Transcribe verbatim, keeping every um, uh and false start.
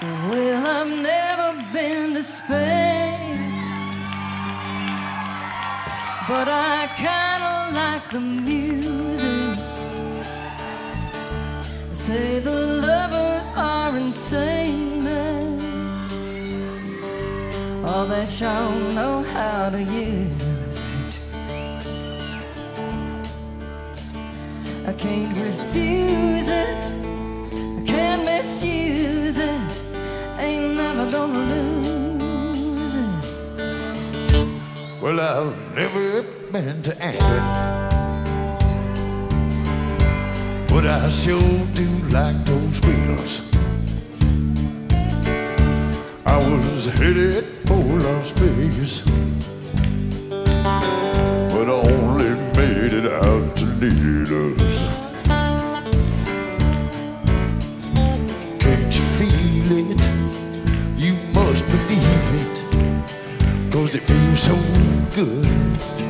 Well, I've never been to Spain, but I kinda like the music. They say the lovers are insane there. Oh, they sure know how to use it. I can't refuse it, I can't misuse it. Ain't never gonna lose it. Well, I've never been to England, but I sure do like those Beatles. I was headed for Las Vegas, but only made it out to Needles. Believe it, 'cause it feels so good.